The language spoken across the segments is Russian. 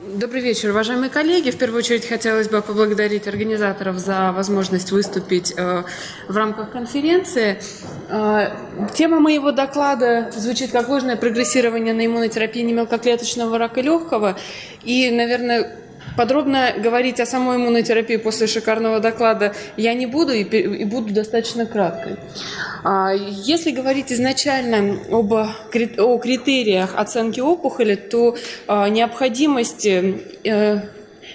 Добрый вечер, уважаемые коллеги. В первую очередь хотелось бы поблагодарить организаторов за возможность выступить в рамках конференции. Тема моего доклада звучит как ложное прогрессирование на иммунотерапии немелкоклеточного рака легкого. И, наверное, подробно говорить о самой иммунотерапии после шикарного доклада я не буду и буду достаточно краткой. Если говорить изначально о критериях оценки опухоли, то необходимость их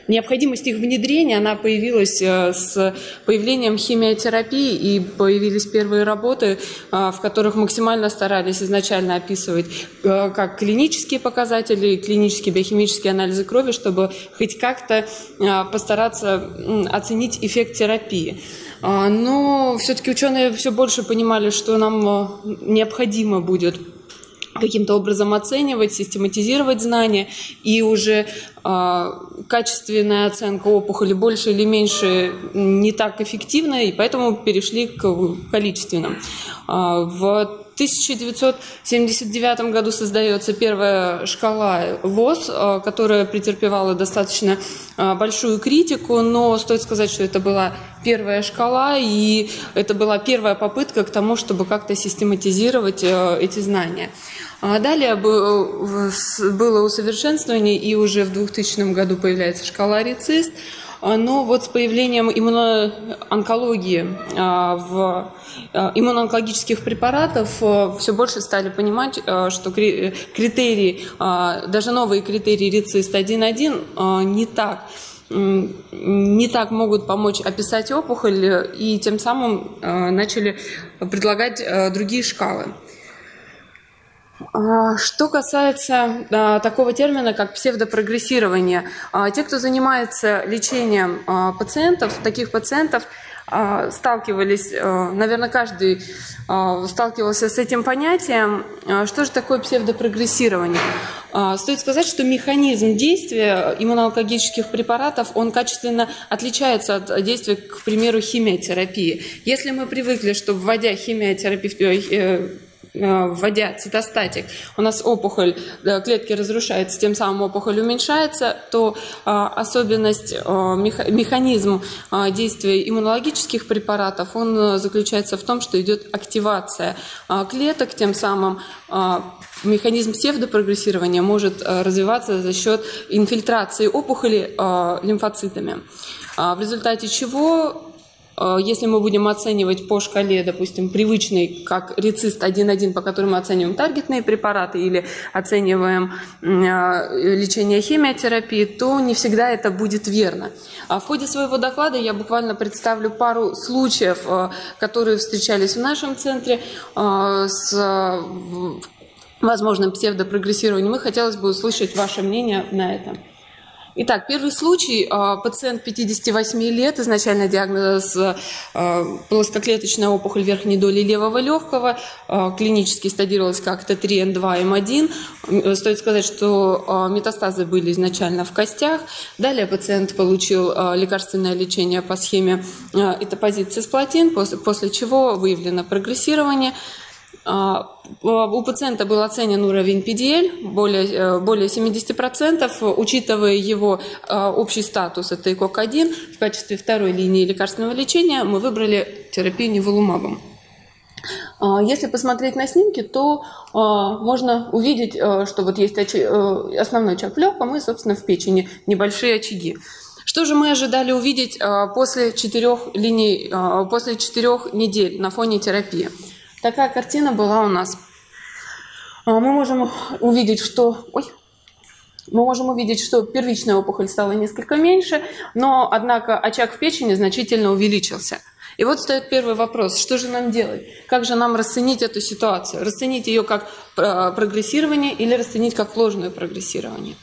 внедрения, она появилась с появлением химиотерапии, и появились первые работы, в которых максимально старались изначально описывать как клинические показатели, клинические биохимические анализы крови, чтобы хоть как-то постараться оценить эффект терапии. Но все-таки ученые все больше понимали, что нам необходимо будет каким-то образом оценивать, систематизировать знания, и уже качественная оценка опухоли больше или меньше не так эффективна, и поэтому перешли к количественным. В 1979 году создается первая шкала ВОЗ, которая претерпевала достаточно большую критику, но стоит сказать, что это была первая шкала, и это была первая попытка к тому, чтобы как-то систематизировать эти знания. Далее было усовершенствование, и уже в 2000 году появляется шкала «РЕЦИСТ». Но вот с появлением иммуноонкологии, иммуноонкологических препаратов, все больше стали понимать, что критерии, даже новые критерии РЕЦИСТ 1.1 не так могут помочь описать опухоль, и тем самым начали предлагать другие шкалы. Что касается такого термина, как псевдопрогрессирование, те, кто занимается лечением пациентов, таких пациентов сталкивались, наверное, каждый сталкивался с этим понятием. Что же такое псевдопрогрессирование? Стоит сказать, что механизм действия иммуноонкологических препаратов, он качественно отличается от действия, к примеру, химиотерапии. Если мы привыкли, что вводя химиотерапию, вводя цитостатик, у нас опухоль, клетки разрушаются, тем самым опухоль уменьшается, то особенность, механизм действия иммунологических препаратов, он заключается в том, что идет активация клеток, тем самым механизм псевдопрогрессирования может развиваться за счет инфильтрации опухоли лимфоцитами, в результате чего, если мы будем оценивать по шкале, допустим, привычной, как РЕЦИСТ 1.1, по которой мы оцениваем таргетные препараты или оцениваем лечение химиотерапии, то не всегда это будет верно. В ходе своего доклада я буквально представлю пару случаев, которые встречались в нашем центре с возможным псевдопрогрессированием, и хотелось бы услышать ваше мнение на это. Итак, первый случай. Пациент 58 лет, изначально диагноз плоскоклеточная опухоль верхней доли левого легкого, клинически стадировалась как Т3Н2М1. Стоит сказать, что метастазы были изначально в костях. Далее пациент получил лекарственное лечение по схеме этопозид, цисплатин, после чего выявлено прогрессирование. У пациента был оценен уровень ПДЛ более 70%, учитывая его общий статус, это ЭКОГ-1, в качестве второй линии лекарственного лечения мы выбрали терапию ниволумабом. Если посмотреть на снимки, то можно увидеть, что вот есть основной чак в легком и, собственно, в печени небольшие очаги. Что же мы ожидали увидеть после 4 недель на фоне терапии? Такая картина была у нас. Мы можем увидеть, что первичная опухоль стала несколько меньше, но, однако, очаг в печени значительно увеличился. И вот стоит первый вопрос, что же нам делать? Как же нам расценить эту ситуацию? Расценить ее как прогрессирование или расценить как ложное прогрессирование?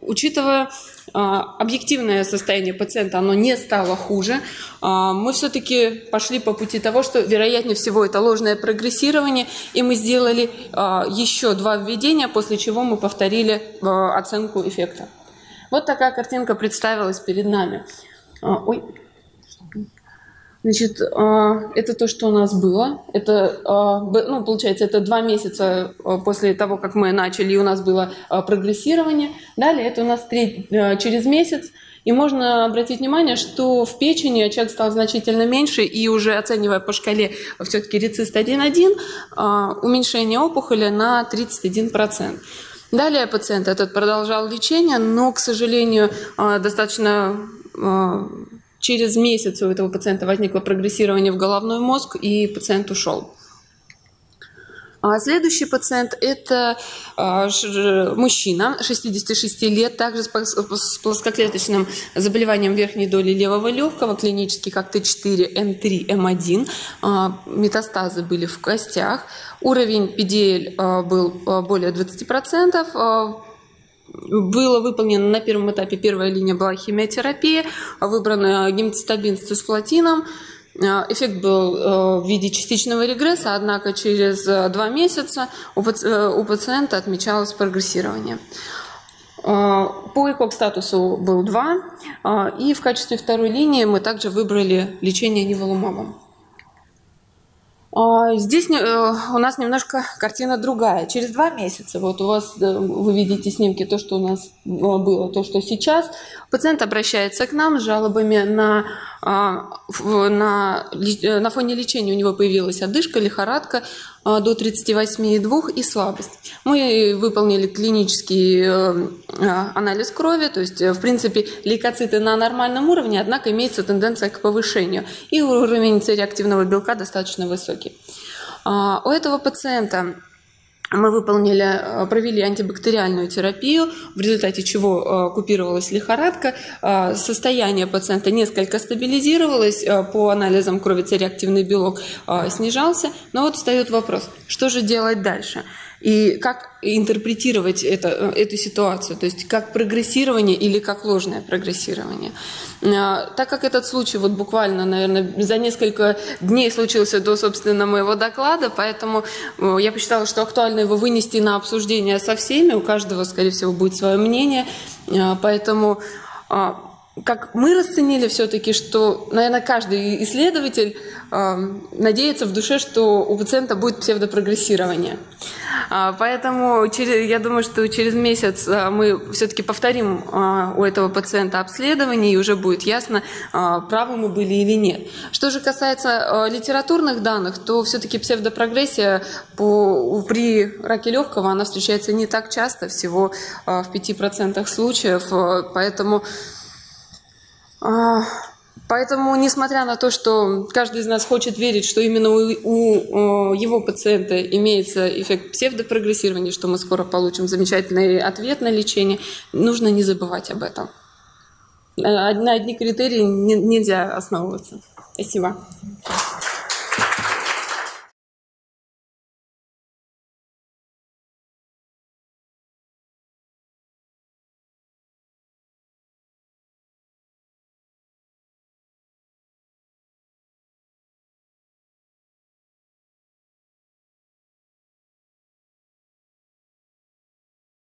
Учитывая объективное состояние пациента, оно не стало хуже, мы все-таки пошли по пути того, что вероятнее всего это ложное прогрессирование, и мы сделали еще 2 введения, после чего мы повторили оценку эффекта. Вот такая картинка представилась перед нами. Значит, это то, что у нас было. Это, ну, получается, это 2 месяца после того, как мы начали, и у нас было прогрессирование. Далее это у нас через месяц. И можно обратить внимание, что в печени очаг стал значительно меньше, и уже оценивая по шкале все-таки рецист 1.1, уменьшение опухоли на 31%. Далее пациент этот продолжал лечение, но, к сожалению, достаточно... Через месяц у этого пациента возникло прогрессирование в головной мозг, и пациент ушел. Следующий пациент – это мужчина, 66 лет, также с плоскоклеточным заболеванием верхней доли левого легкого, клинических АКТ4, М3, М1. Метастазы были в костях. Уровень ПДЛ был более 20%. Было выполнено на первом этапе, первая линия была химиотерапия, выбран гемцитабин с цисплатином. Эффект был в виде частичного регресса, однако через 2 месяца у пациента отмечалось прогрессирование. По ЭКОГ статусу был 2, и в качестве второй линии мы также выбрали лечение ниволумабом. Здесь у нас немножко картина другая. Через 2 месяца, вот у вас, вы видите снимки, то, что у нас было, то, что сейчас, пациент обращается к нам с жалобами на фоне лечения у него появилась одышка, лихорадка до 38,2 и слабость. Мы выполнили клинический анализ крови, то есть, в принципе, лейкоциты на нормальном уровне, однако имеется тенденция к повышению, и уровень С-реактивного белка достаточно высокий. У этого пациента мы провели антибактериальную терапию, в результате чего купировалась лихорадка. Состояние пациента несколько стабилизировалось, по анализам крови С-реактивный белок снижался. Но вот встает вопрос, что же делать дальше? И как интерпретировать эту ситуацию, то есть как прогрессирование или как ложное прогрессирование. Так как этот случай вот буквально, наверное, за несколько дней случился до, собственно, моего доклада, поэтому я посчитала, что актуально его вынести на обсуждение со всеми, у каждого, скорее всего, будет свое мнение, поэтому... Как мы расценили все-таки, что, наверное, каждый исследователь надеется в душе, что у пациента будет псевдопрогрессирование. Поэтому я думаю, что через месяц мы все-таки повторим у этого пациента обследование, и уже будет ясно, правы мы были или нет. Что же касается литературных данных, то все-таки псевдопрогрессия при раке легкого она встречается не так часто, всего в 5% случаев, Поэтому, несмотря на то, что каждый из нас хочет верить, что именно у его пациента имеется эффект псевдопрогрессирования, что мы скоро получим замечательный ответ на лечение, нужно не забывать об этом. На одни критерии нельзя основываться. Спасибо.